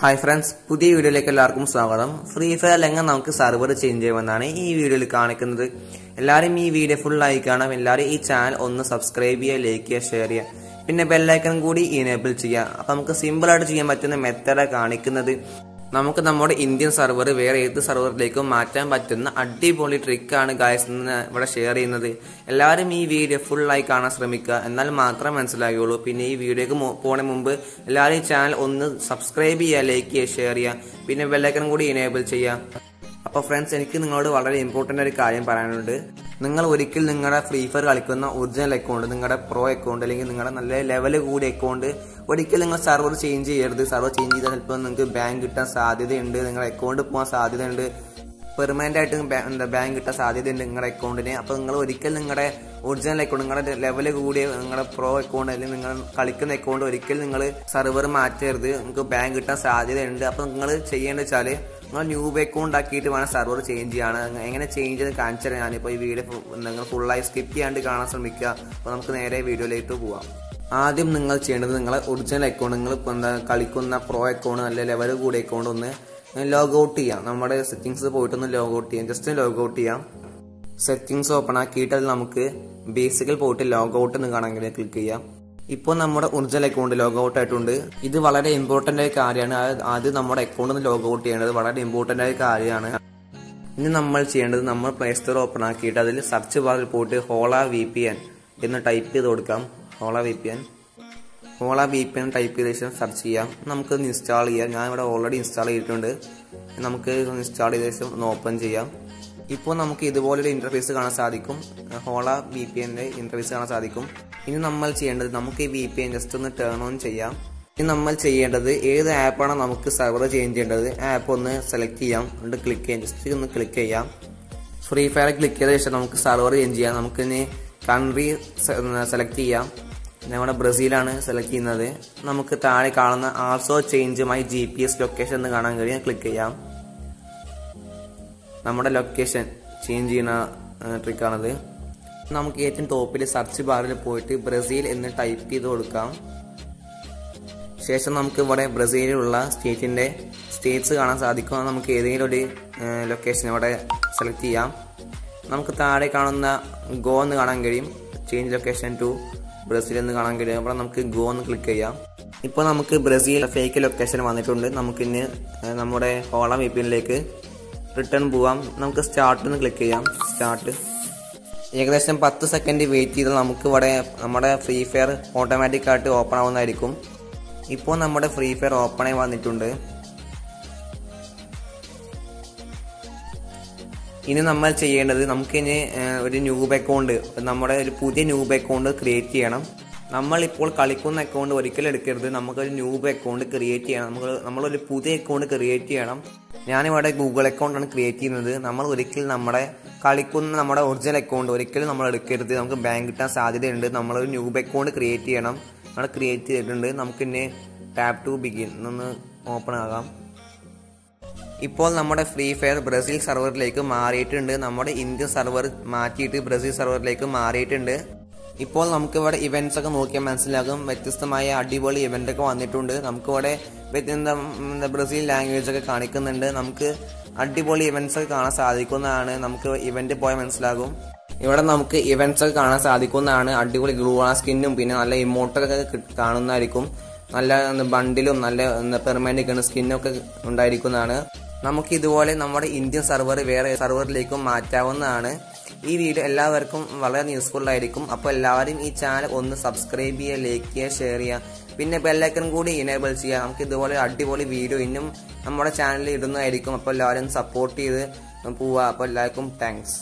High friends video स्वागत free fire नमुक server change ई वीडियो का वीडियो फुलाइ चल सब्सक्राइब लाइक शेयर बेल्लाइकन कूड़ी इनेबल अब नमुक्क सिंपल पറ്റുന്ന मेथड കാണിക്കുന്നത് നമുക്ക് നമ്മുടെ ഇന്ത്യൻ സർവർ വേറെ ഏത് സർവറിലേക്ക് മാറ്റാൻ പറ്റുന്ന അടിപൊളി ട്രിക്ക് ആണ് ഗയ്സ് ഇവിടെ ഷെയർ ചെയ്യുന്നത് എല്ലാവരും ഈ വീഡിയോ ഫുൾ ആയി കാണാൻ ശ്രമിക്കുക എന്നാൽ മാത്രമേ മനസ്സിലാവുള്ളൂ പിന്നെ ഈ വീഡിയോക്ക് പോണേ മുൻപ് എല്ലാവരും ചാനൽ ഒന്ന് സബ്സ്ക്രൈബ് ചെയ്യുക ലൈക്ക് ചെയ്യുക ഷെയർ ചെയ്യുക പിന്നെ ബെൽ ഐക്കൺ കൂടി എനേബിൾ ചെയ്യുക അപ്പോൾ ഫ്രണ്ട്സ് എനിക്ക് നിങ്ങളോട് വളരെ ഇംപോർട്ടന്റ് ഒരു കാര്യം പറയാനുണ്ട് നിങ്ങൾ ഒരിക്കൽ നിങ്ങളുടെ ഫ്രീ ഫയർ കളിക്കുന്ന ഒറിജിനൽ അക്കൗണ്ട് നിങ്ങളുടെ പ്രോ അക്കൗണ്ട് അല്ലെങ്കിൽ നിങ്ങളുടെ നല്ല ലെവൽ കൂടിയ അക്കൗണ്ട് ഒരിക്കൽ നിങ്ങൾ സെർവർ ചേഞ്ച് ചെയ്യരുത് സെർവർ ചേഞ്ച് ചെയ്താൽ ചിലപ്പോൾ നിങ്ങൾക്ക് ബാങ്ക് കിട്ടാൻ സാധ്യതയുണ്ട് നിങ്ങളുടെ അക്കൗണ്ട് പോകാൻ സാധ്യതയുണ്ട് പെർമനന്റ് ആയിട്ട് ബാങ്ക് കിട്ടാൻ സാധ്യതയുണ്ട് നിങ്ങളുടെ അക്കൗണ്ടിനെ അപ്പോൾ നിങ്ങൾ ഒരിക്കൽ നിങ്ങളുടെ ഒറിജിനൽ അക്കൗണ്ട് നിങ്ങളുടെ ലെവൽ കൂടിയ നിങ്ങളുടെ പ്രോ അക്കൗണ്ട് അല്ലെങ്കിൽ നിങ്ങൾ കളിക്കുന്ന അക്കൗണ്ട് ഒരിക്കൽ നിങ്ങൾ സെർവർ മാറ്റരുത് നിങ്ങൾക്ക് ബാങ്ക് കിട്ടാൻ സാധ്യതയുണ്ട് അപ്പോൾ നിങ്ങൾ ചെയ്യേണ്ടത് വെച്ചാൽ न्यू अकौंट आकियिट्ट वेणम सर्वर चेंज एंगने चेंज कानिच्चु तरान इप्पोल ई वीडियो निंगल फुल आयि स्किप चेय्याണ്ട് കാണാൻ ശ്രമിക്കുക അപ്പോൾ നമുക്ക് നേരെ വീഡിയോയിലേക്ക് പോവാം ആദ്യം നിങ്ങൾ ചെയ്യേണ്ടത് നിങ്ങളുടെ ഒറിജിനൽ അക്കൗണ്ട് നിങ്ങൾ കളിക്കുന്ന പ്രോ അക്കൗണ്ട് നല്ല ലെവൽ കൂടിയ അക്കൗണ്ട് ഒന്ന് ലോഗ് ഔട്ട് ചെയ്യാം നമ്മുടെ സെറ്റിംഗ്സ് പോയിട്ട് ഒന്ന് ലോഗ് ഔട്ട് ചെയ്യാം ജസ്റ്റ് ലോഗ് ഔട്ട് ചെയ്യാം സെറ്റിംഗ്സ് ഓപ്പൺ ആക്കിയിട്ട് അതിൽ നമുക്ക് ബേസിക്കൽ പോയിട്ട് ലോഗ് ഔട്ട് എന്ന് കാണാനേ ക്ലിക്ക് ചെയ്യാം ഇപ്പോൾ നമ്മുടെ ഒറിജിനൽ അക്കൗണ്ട് ലോഗ് ഔട്ട് ആയിട്ടുണ്ട് ഇത് വളരെ ഇമ്പോർട്ടന്റ് ആയ കാര്യമാണ് ആദ്യം നമ്മുടെ അക്കൗണ്ടിൽ നിന്ന് ലോഗ് ഔട്ട് ചെയ്യേണ്ടത് വളരെ ഇമ്പോർട്ടന്റ് ആയ കാര്യമാണ് ഇനി നമ്മൾ ചെയ്യേണ്ടത് നമ്മൾ പ്ലേ സ്റ്റോർ ഓപ്പൺ ആക്കിയിട്ട് അതിൽ സെർച്ച് ബാറിൽ പോയിട്ട് HolaVPN എന്ന് ടൈപ്പ് ചെയ്ത് കൊടുക്കാം HolaVPN ടൈപ്പ് ചെയ്ത ശേഷം സെർച്ച് ചെയ്യാം നമുക്ക് ഇൻസ്റ്റാൾ ചെയ്യാം ഞാൻ ഇവിടെ ഓൾറെഡി ഇൻസ്റ്റാൾ ചെയ്തിട്ടുണ്ട് നമുക്ക് ഇൻസ്റ്റാൾ ചെയ്ത ശേഷം ഒന്ന് ഓപ്പൺ ചെയ്യാം ഇപ്പോൾ നമുക്ക് ഇതുപോലൊരു ഇന്റർഫേസ് കാണാൻ സാധിക്കും HolaVPN ന്റെ ഇന്റർഫേസ് കാണാൻ സാധിക്കും ഇനി നമ്മൾ ചെയ്യേണ്ടത് നമുക്ക് ഈ VPN ജസ്റ്റ് ഒന്ന് ടേൺ ഓൺ ചെയ്യാം ഇനി നമ്മൾ ചെയ്യേണ്ടത് ഏത് ആപ്പാണോ നമുക്ക് സെർവർ ചേഞ്ച് ചെയ്യേണ്ടത് ആപ്പ് ഒന്ന് സെലക്ട് ചെയ്യാം എന്നിട്ട് ക്ലിക്ക് ചെയ്യാം ജസ്റ്റ് ഒന്ന് ക്ലിക്ക് ചെയ്യാം ഫ്രീ ഫയർ ക്ലിക്ക് ചെയ്ത ശേഷം നമുക്ക് സെർവർ ചേഞ്ച് ചെയ്യാം നമുക്ക് ഇനി കൺട്രി സെലക്ട് ചെയ്യാം നമ്മുടെ ബ്രസീലാണ് സെലക്ട് ചെയ്യുന്നത് നമുക്ക് താഴെ കാണുന്ന also change my GPS location എന്ന് കാണാൻ കഴിയും ക്ലിക്ക് ചെയ്യാം നമ്മുടെ ലൊക്കേഷൻ ചേഞ്ച് ചെയ്യുന്ന ട്രിക്കാണത് നമുക്ക് ഏറ്റവും ടോപ്പിൽ സെർച്ച് ബാറിൽ പോയിട്ട് ബ്രസീൽ എന്ന് ടൈപ്പ് ചെയ്ത് കൊടുക്കാം ശേഷം നമുക്ക് ഇവിടെ ബ്രസീലിലുള്ള സ്റ്റേറ്റ്സ് കാണാൻ സാധിക്കും നമുക്ക് ഏതെങ്കിലും ഒരു ലൊക്കേഷൻ ഇവിടെ സെലക്ട് ചെയ്യാം നമുക്ക് താഴെ കാണുന്ന ഗോ എന്ന് കാണാൻ കഴിയും ചേഞ്ച് ലൊക്കേഷൻ ടു ബ്രസീൽ എന്ന് കാണാൻ കഴിയും അപ്പോൾ നമുക്ക് ഗോ എന്ന് ക്ലിക്ക് ചെയ്യാം ഇപ്പോൾ നമുക്ക് ബ്രസീൽ ഫേക്ക് ലൊക്കേഷൻ വന്നിട്ടുണ്ട് നമുക്കിന്ന് നമ്മുടെ HolaVPNലേക്ക് റിട്ടേൺ പോവാം നമുക്ക് സ്റ്റാർട്ട് എന്ന് ക്ലിക്ക് ചെയ്യാം സ്റ്റാർട്ട് ഏകദേശം 10 സെക്കൻഡ് വെയിറ്റ് ചെയ്താൽ നമുക്ക് ഇവിടെ നമ്മുടെ ഫ്രീ ഫയർ ഓട്ടോമാറ്റിക്കായിട്ട് ഓപ്പൺ ആവുന്നതായിരിക്കും ഇപ്പോൾ നമ്മുടെ ഫ്രീ ഫയർ ഓപ്പൺ ആയി വന്നിട്ടുണ്ട് ഇനി നമ്മൾ ചെയ്യേണ്ടത് നമുക്കിനി ഒരു ന്യൂ അക്കൗണ്ട് നമ്മുടെ ഒരു പുതിയ ന്യൂ അക്കൗണ്ട് ക്രിയേറ്റ് ചെയ്യണം നമ്മളിപ്പോൾ കളിക്കുന്ന അക്കൗണ്ട് ഒരിക്കലും എടുക്കരുത് നമുക്കൊരു ന്യൂ അക്കൗണ്ട് ക്രിയേറ്റ് ചെയ്യണം നമ്മളൊരു പുതിയ അക്കൗണ്ട് ക്രിയേറ്റ് ചെയ്യണം ഞാനിവിടെ ഗൂഗിൾ അക്കൗണ്ടാണ് ക്രിയേറ്റ് ചെയ്യുന്നത് നമ്മൾ ഒരിക്കലും നമ്മുടെ കളിക്കുന്ന നമ്മുടെ ഒറിജിനൽ അക്കൗണ്ട് ഒരിക്കലും നമ്മൾ എടുക്കരുത് നമുക്ക് ബാങ്ക് കിട്ടാൻ സാധ്യതയുണ്ട് നമ്മളൊരു ന്യൂ അക്കൗണ്ട് ക്രിയേറ്റ് ചെയ്യണം നമ്മൾ ക്രിയേറ്റ് ചെയ്തിട്ടുണ്ട് നമുക്ക് ഇനി ടാപ്പ് ടു ബിഗിൻ ഒന്ന് ഓപ്പൺ ആകാം ഇപ്പോൾ നമ്മുടെ ഫ്രീ ഫയർ ബ്രസീൽ സെർവറിലേക്ക് മാറിയിട്ടുണ്ട് നമ്മുടെ ഇന്ത്യൻ സെർവർ മാറ്റിയിട്ട് ബ്രസീൽ സെർവറിലേക്ക് മാറിയിട്ടുണ്ട് ഇപ്പോൾ നമുക്കിവിടെ ഇവൻറ്റ്സ് ഒക്കെ നോക്കിയാൽ മനസ്സിലാകും വ്യത്യസ്തമായ അടിപൊളി ഇവൻ്റ് ഒക്കെ വന്നിട്ടുണ്ട് നമുക്കിവിടെ ബ്രസീൽ ലാംഗ്വേജ് ഒക്കെ കാണിക്കുന്നുണ്ട് നമുക്ക് അടിപൊളി ഇവൻറ്റ്സ് ഒക്കെ കാണാൻ സാധിക്കുന്നതാണ് നമുക്ക് ഇവൻ്റ് പോയാൽ മനസ്സിലാകും ഇവിടെ നമുക്ക് ഇവൻറ്റ്സ് ഒക്കെ കാണാൻ സാധിക്കുന്നതാണ് അടിപൊളി ഗ്ലൂവാ സ്കിന്നും പിന്നെ നല്ല ഇമോട്ടൊക്കെ കാണുന്നതായിരിക്കും നല്ല ബണ്ടിലും നല്ല പെർമനന്റ് സ്കിന്നൊക്കെ ഉണ്ടായിരിക്കുന്നതാണ് നമുക്ക് ഇതുപോലെ നമ്മുടെ ഇന്ത്യൻ സെർവർ വേറെ സെർവറിലേക്കും മാറ്റാവുന്നതാണ് ഈ വീഡിയോ എല്ലാവർക്കും വളരെ യൂസ്ഫുൾ ആയിരിക്കും അപ്പോൾ എല്ലാവരും ഈ ചാനൽ ഒന്ന് സബ്സ്ക്രൈബ് ചെയ്യുക ലൈക്ക് ചെയ്യുക ഷെയർ ചെയ്യുക പിന്നെ ബെൽ ഐക്കൺ കൂടി എനേബിൾ ചെയ്യുക നമുക്ക് ഇതുപോലെ അടിപൊളി വീഡിയോ ഇന്നും നമ്മുടെ ചാനലിൽ ഇടുന്നതായിരിക്കും അപ്പോൾ എല്ലാവരും സപ്പോർട്ട് ചെയ്ത് പോവുക അപ്പോൾ എല്ലാവർക്കും താങ്ക്സ്.